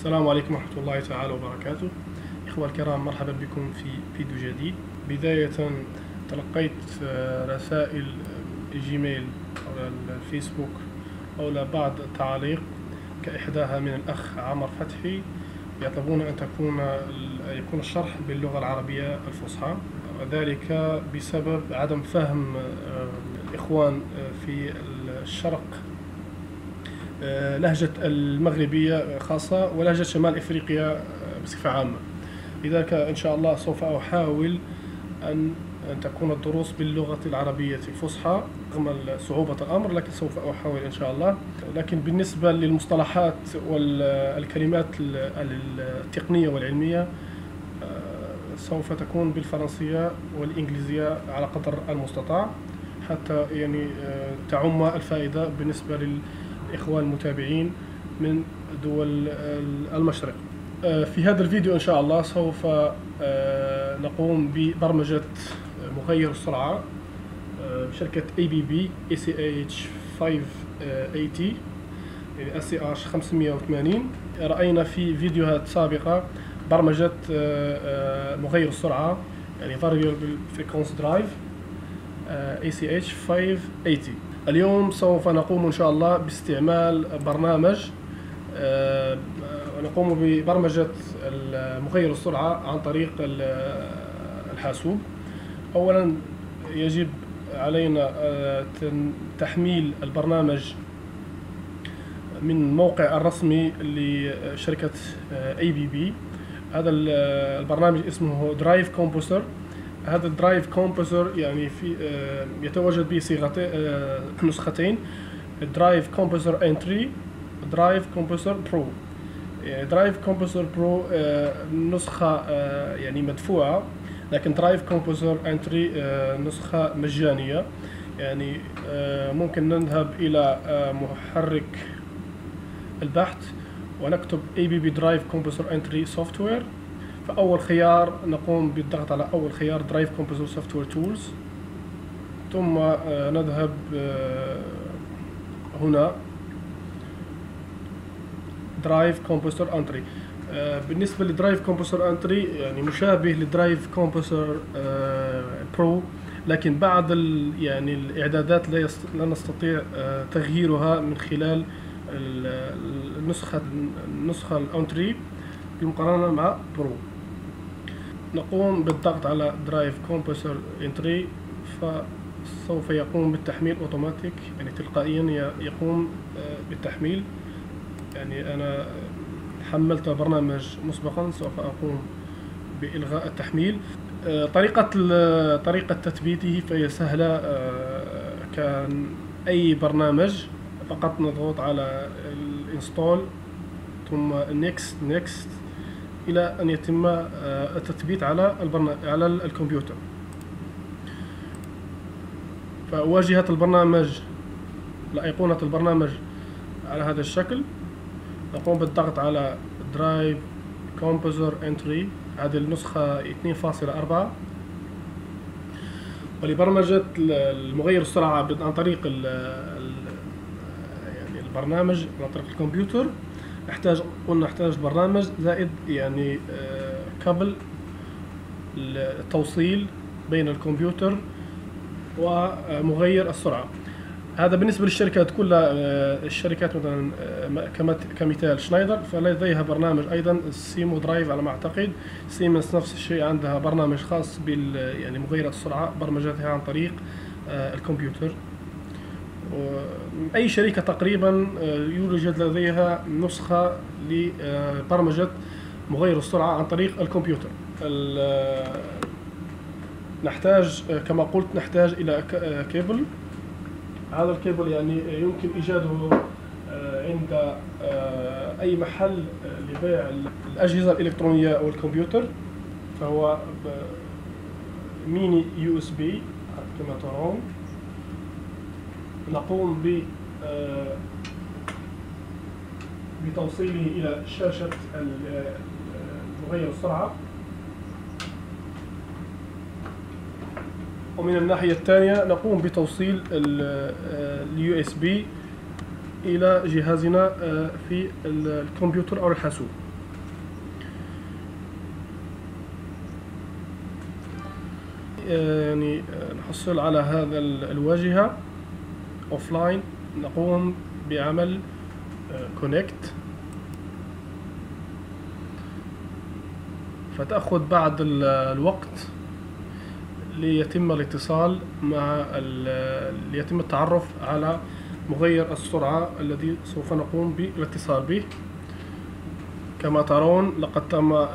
السلام عليكم ورحمة الله تعالى وبركاته. إخوة الكرام، مرحبا بكم في فيديو جديد. بداية تلقيت رسائل جيميل أو الفيسبوك أو لبعض التعاليق كإحداها من الأخ عمر فتحي يطلبون أن يكون الشرح باللغة العربية الفصحى، وذلك بسبب عدم فهم الإخوان في الشرق لهجة المغربية خاصة ولهجة شمال إفريقيا بصفة عامة. لذلك إن شاء الله سوف أحاول أن تكون الدروس باللغة العربية الفصحى رغم صعوبة الأمر، لكن سوف أحاول إن شاء الله. لكن بالنسبة للمصطلحات والكلمات التقنية والعلمية سوف تكون بالفرنسية والإنجليزية على قدر المستطاع، حتى يعني تعم الفائدة بالنسبة للإخوان المتابعين من دول المشرق. في هذا الفيديو إن شاء الله سوف نقوم ببرمجة مغير السرعة شركة ABB ACH580 يعني ACH 580. رأينا في فيديوهات سابقة برمجة مغير السرعة يعني Variable Frequency Drive ACH 580. اليوم سوف نقوم إن شاء الله باستعمال برنامج ونقوم ببرمجة مغير السرعة عن طريق الحاسوب. أولا يجب علينا تحميل البرنامج من موقع الرسمي لشركة ABB. هذا البرنامج اسمه Drive Composer. هذا Drive Composer يعني يتواجد به نسختين: Drive Composer Entry، Drive Composer Pro. Drive Composer Pro نسخة يعني مدفوعة، لكن Drive Composer Entry نسخة مجانية. يعني ممكن نذهب إلى محرك البحث ونكتب ABB Drive Composer Entry Software. فأول خيار نقوم بالضغط على أول خيار Drive Composer Software Tools، ثم نذهب هنا Drive Composer Entry. بالنسبة لدرايف كومبوزر انتري يعني مشابه لدرايف كومبوزر برو، لكن بعض يعني الإعدادات لا نستطيع تغييرها من خلال النسخة الانتري بالمقارنة مع برو. نقوم بالضغط على Drive Composer Entry فسوف يقوم بالتحميل اوتوماتيك، يعني تلقائيا يقوم بالتحميل. يعني أنا حملت برنامج مسبقا، سوف أقوم بإلغاء التحميل. طريقة تثبيته فهي سهلة كان أي برنامج، فقط نضغط على الانستول ثم next إلى أن يتم التثبيت على الكمبيوتر. فواجهة البرنامج لأيقونة البرنامج على هذا الشكل. نقوم بالضغط على Drive Composer Entry، هذه النسخة 2.4، ولبرمجة المغير السرعة عن طريق يعني البرنامج عن طريق الكمبيوتر قلنا نحتاج برنامج زائد يعني كابل التوصيل بين الكمبيوتر ومغير السرعة. هذا بالنسبة للشركات كلها. الشركات مثلا كمثال شنايدر فلديها برنامج أيضا سيمو درايف على ما أعتقد. سيمنز نفس الشيء، عندها برنامج خاص بال يعني مغيرات السرعة، برمجتها عن طريق الكمبيوتر. أي شركة تقريبا يوجد لديها نسخة لبرمجة مغير السرعة عن طريق الكمبيوتر. نحتاج كما قلت نحتاج إلى كيبل. هذا الكيبل يعني يمكن إيجاده عند أي محل لبيع الأجهزة الإلكترونية أو الكمبيوتر. فهو ميني USB كما ترون. نقوم بتوصيله إلى شاشة مغير السرعة. ومن الناحية الثانية نقوم بتوصيل ال USB إلى جهازنا في الكمبيوتر أو الحاسوب. يعني نحصل على هذا الواجهة أوفلاين، نقوم بعمل كونكت، فتأخذ بعض الوقت ليتم الاتصال مع ليتم التعرف على مغير السرعة الذي سوف نقوم بالاتصال به. كما ترون لقد تم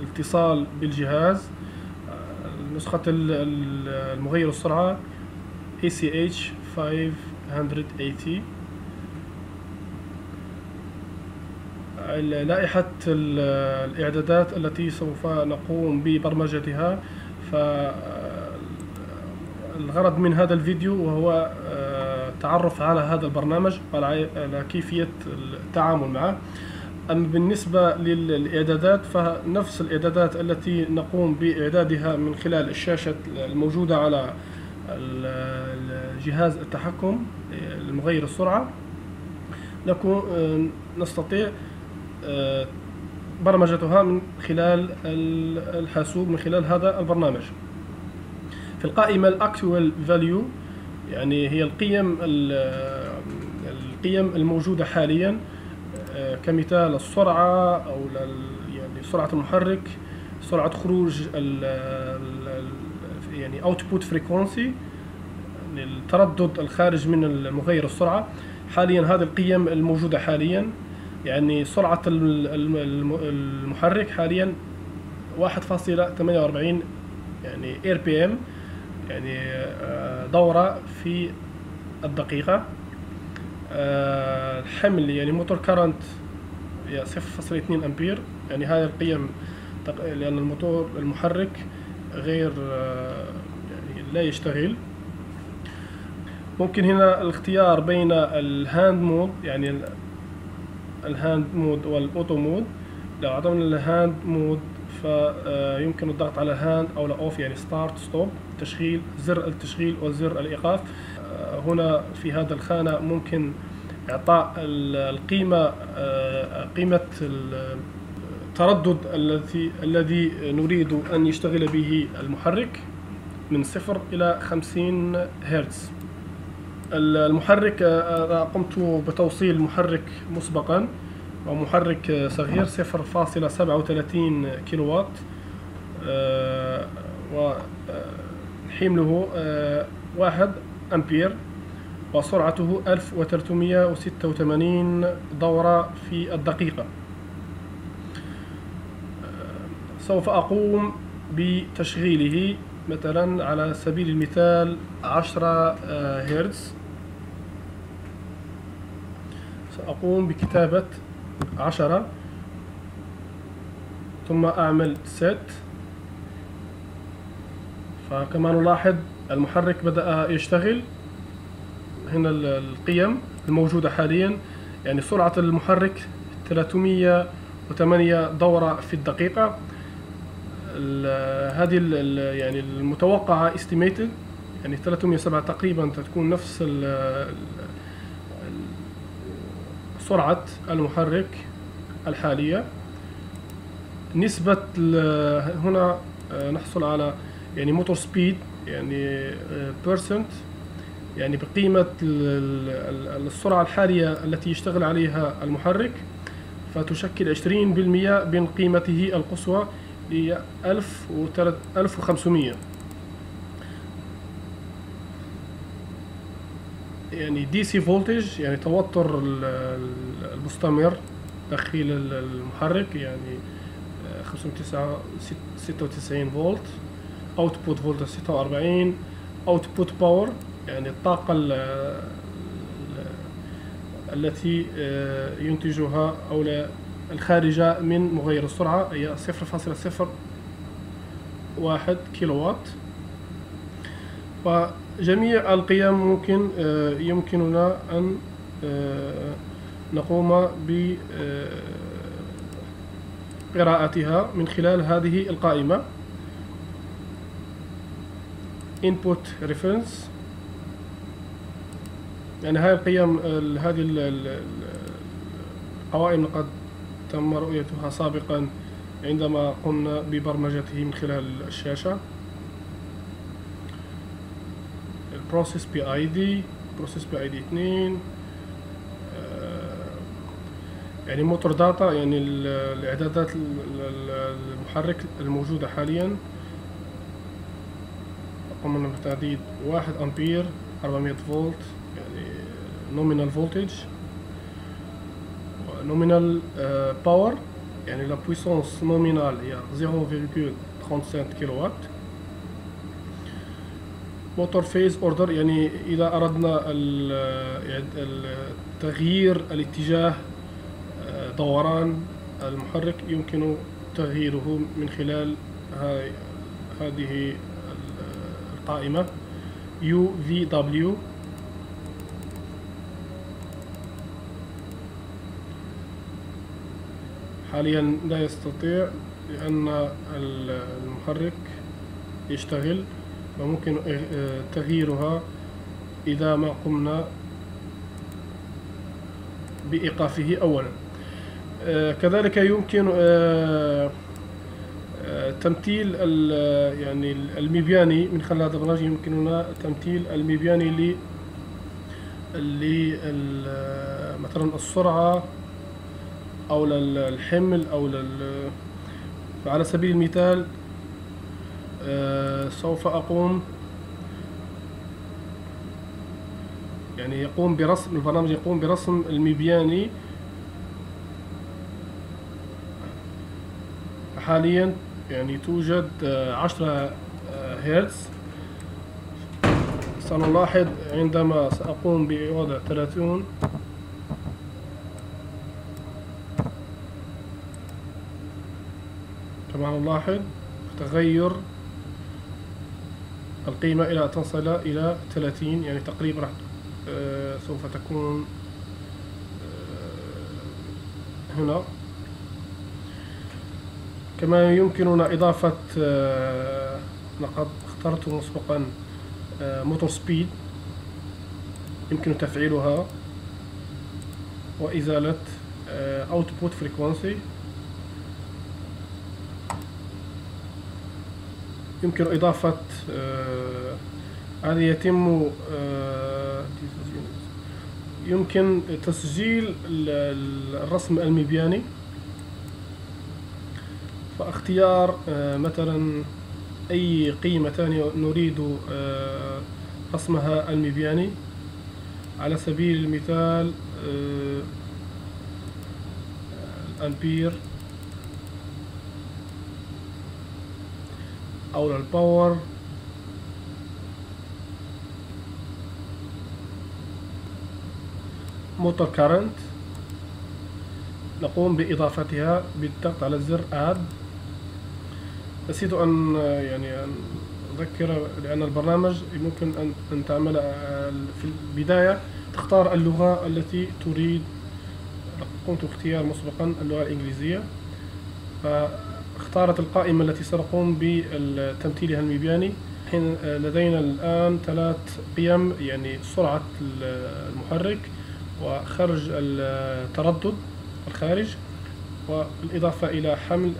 الاتصال بالجهاز. نسخة المغير السرعة ACH580. لائحة الإعدادات التي سوف نقوم ببرمجتها، فالغرض من هذا الفيديو وهو التعرف على هذا البرنامج وعلى كيفية التعامل معه. أما بالنسبة للإعدادات فنفس الإعدادات التي نقوم بإعدادها من خلال الشاشة الموجودة على جهاز التحكم المغير السرعة، نستطيع برمجتها من خلال الحاسوب من خلال هذا البرنامج. في القائمة الأكتوال فاليو، يعني هي القيم الموجودة حاليا، كمثال السرعة أو يعني سرعة المحرك، سرعة خروج يعني اوتبوت فريكونسي، التردد الخارج من المغير السرعة. حاليا هذه القيم الموجودة حاليا، يعني سرعة المحرك حاليا 1.48 يعني RPM، يعني دورة في الدقيقة. الحمل يعني موتور كارنت 0.2 أمبير، يعني هذه القيم لأن الموتور المحرك غير يعني لا يشتغل. ممكن هنا الاختيار بين الهاند مود، يعني الهاند مود والأوتو مود. لو عطونا الهاند مود فيمكن الضغط على هاند أو لا أوف، يعني ستارت ستوب، تشغيل، زر التشغيل وزر الإيقاف. هنا في هذا الخانة ممكن إعطاء القيمة، قيمة التردد الذي نريد أن يشتغل به المحرك من 0 إلى 50 هرتز. المحرك قمت بتوصيل محرك مسبقا، ومحرك صغير 0.37 كيلو وات، وحمله 1 أمبير، وسرعته 1386 دورة في الدقيقة. سوف أقوم بتشغيله مثلا على سبيل المثال 10 هرتز. سأقوم بكتابة 10 ثم أعمل set. فكما نلاحظ المحرك بدأ يشتغل. هنا القيم الموجودة حاليا، يعني سرعة المحرك 308 دورة في الدقيقة. هذه يعني المتوقعة estimated، يعني 307 تقريبا، تكون نفس سرعة المحرك الحالية. نسبة هنا نحصل على يعني موتور سبيد، يعني بيرسنت، يعني بقيمة السرعة الحالية التي يشتغل عليها المحرك، فتشكل 20% من قيمته القصوى، هي 1500. يعني DC فولتج، يعني توتر المستمر داخل المحرك، يعني 596 فولت. اوتبوت فولت 46. اوتبوت باور، يعني الطاقة التي ينتجها أو الخارجة من مغير السرعة هي 0.01 كيلو وات. وجميع القيم يمكننا أن نقوم بقراءتها من خلال هذه القائمة. input reference، يعني هذه القيم، هذه القوائم قد تم رؤيتها سابقا عندما قمنا ببرمجته من خلال الشاشة. البروسيس بي اي دي، بروسيس بي اي دي 2 يعني موتور داتا، يعني الاعدادات المحرك الموجودة حاليا. قمنا بتعديد 1 امبير 400 فولت يعني نومينال فولتج، نومينال باور يعني لا بويسونس نومينال هي 0.35 كيلو وات. موتور فيز اوردر يعني اذا اردنا تغيير الاتجاه دوران المحرك يمكن تغييره من خلال هذه القائمة UVW. حاليا لا يستطيع لأن المحرك يشتغل، فممكن تغييرها إذا ما قمنا بإيقافه أولا. كذلك يمكن تمثيل يعني المبياني من خلال هذا البرنامج. يمكننا تمثيل المبياني مثلا السرعة أو للحمل أو على سبيل المثال سوف أقوم، يعني يقوم برسم البرنامج، يقوم برسم المبياني حاليا. يعني توجد 10 هرتز. سنلاحظ عندما سأقوم بوضع 30 كما نلاحظ تغير القيمة إلى أن تصل إلى 30، يعني تقريبا سوف تكون هنا. كما يمكننا إضافة، لقد اخترت مسبقا موتور سبيد، يمكن تفعيلها وإزالة اوتبوت فريكونسي. يمكن إضافة هذا يتم يمكن تسجيل الرسم المبياني، فاختيار مثلا أي قيمة ثانية نريد رسمها المبياني، على سبيل المثال الأمبير أو الباور موتور كارنت. نقوم بإضافتها بالضغط على زر Add. نسيت أن يعني أن أذكر، لأن البرنامج يمكن أن تعمل في البداية، تختار اللغة التي تريد. قمت باختيار مسبقا اللغة الإنجليزية، اختارت القائمة التي سنقوم بتمثيلها المبياني. حين لدينا الآن 3 قيم، يعني سرعة المحرك وخرج التردد الخارج والإضافة إلى حمل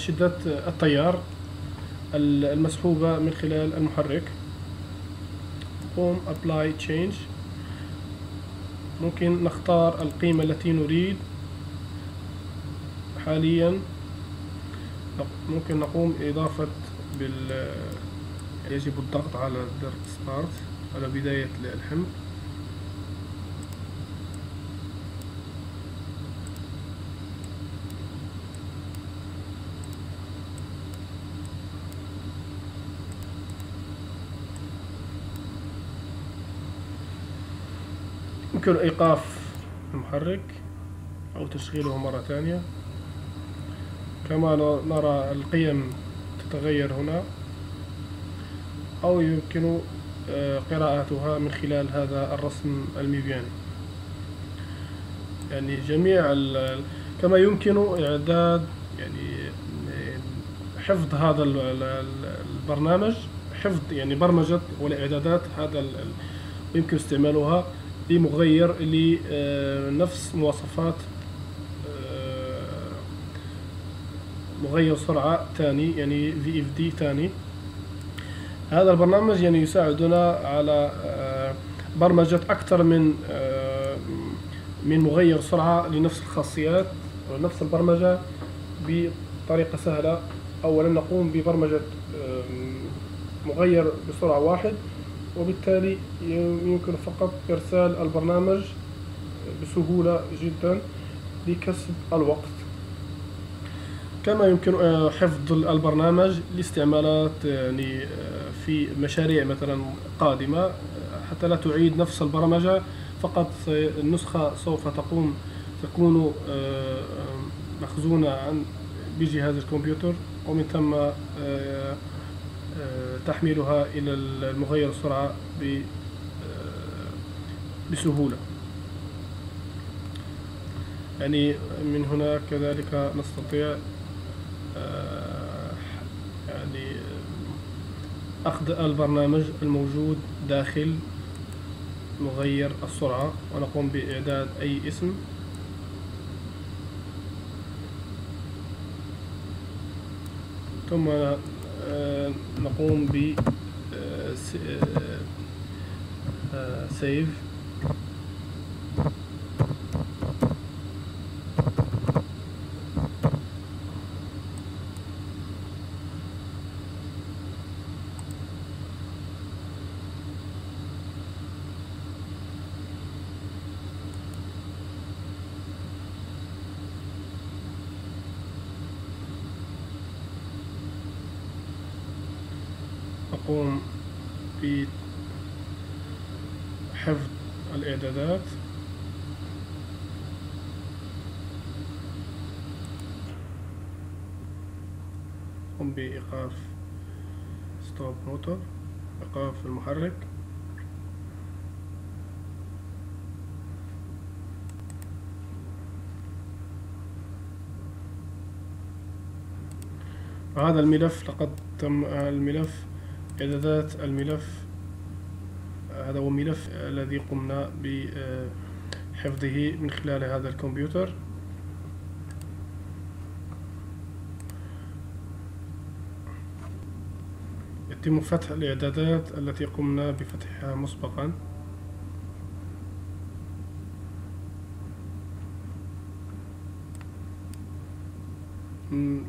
شدة التيار المسحوبة من خلال المحرك. قوم Apply Change. ممكن نختار القيمة التي نريد. حاليا ممكن نقوم إضافة يجب الضغط على زر Start على بداية الحمل. يمكن إيقاف المحرك أو تشغيله مرة ثانية. كما نرى القيم تتغير هنا، أو يمكن قراءتها من خلال هذا الرسم المبياني. يعني جميع كما يمكن إعداد، يعني حفظ هذا البرنامج، حفظ يعني برمجة والإعدادات هذا يمكن استعمالها لمغير لنفس مواصفات مغير سرعة ثاني يعني VFD ثاني. هذا البرنامج يعني يساعدنا على برمجة أكثر من مغير سرعة لنفس الخاصيات ونفس البرمجة بطريقة سهلة. أولا نقوم ببرمجة مغير بسرعة واحد، وبالتالي يمكن فقط إرسال البرنامج بسهولة جدا لكسب الوقت. كما يمكن حفظ البرنامج لاستعمالات يعني في مشاريع مثلا قادمة حتى لا تعيد نفس البرمجة، فقط النسخة سوف تكون مخزونة بجهاز الكمبيوتر، ومن ثم تحميلها إلى المغير السرعة بسهولة. يعني من هنا كذلك نستطيع يعني أخذ البرنامج الموجود داخل مغير السرعة ونقوم بإعداد أي اسم. ثم نقوم ب سيف. نقوم بحفظ الإعدادات. نقوم بإيقاف ستوب موتور، إيقاف المحرك. وهذا الملف لقد تم الملف إعدادات الملف، هذا هو الملف الذي قمنا بحفظه من خلال هذا الكمبيوتر. يتم فتح الإعدادات التي قمنا بفتحها مسبقا.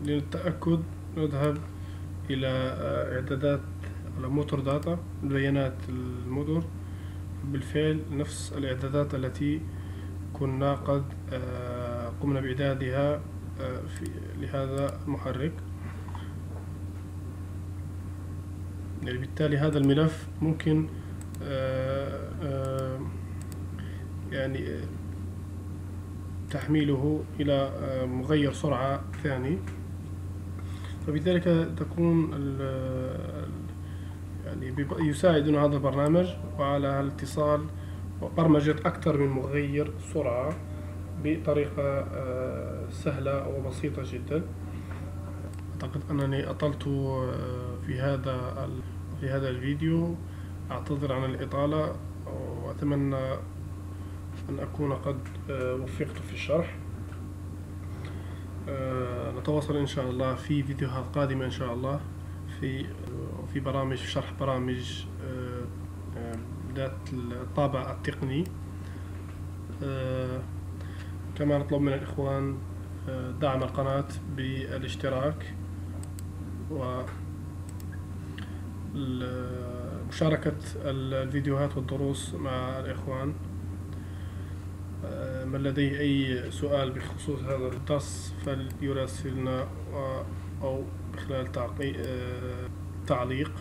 للتأكد نذهب إلى إعدادات الموتور داتا، بيانات الموتور. بالفعل نفس الإعدادات التي كنا قد قمنا بإعدادها لهذا المحرك. يعني بالتالي هذا الملف ممكن يعني تحميله إلى مغير سرعة ثاني، وبذلك تكون يعني يساعدنا هذا البرنامج وعلى الاتصال وبرمجة أكثر من مغير سرعة بطريقة سهلة وبسيطة جدا. أعتقد أنني أطلت في هذا الفيديو، أعتذر عن الإطالة، وأتمنى أن أكون قد وفقت في الشرح. نتواصل إن شاء الله في فيديوهات قادمة إن شاء الله في برامج شرح برامج ذات الطابع التقني. كما نطلب من الإخوان دعم القناة بالاشتراك ومشاركة الفيديوهات والدروس مع الإخوان. من لديه أي سؤال بخصوص هذا الدرس فليراسلنا أو خلال تعليق.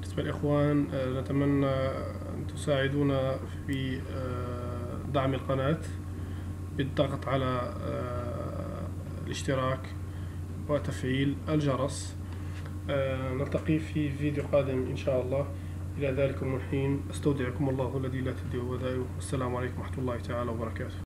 بالنسبة للإخوان نتمنى أن تساعدونا في دعم القناة بالضغط على الاشتراك وتفعيل الجرس. نلتقي في فيديو قادم إن شاء الله. إلى ذلك الحين أستودعكم الله الذي لا تضيع ودائعه، والسلام عليكم ورحمة الله تعالى وبركاته.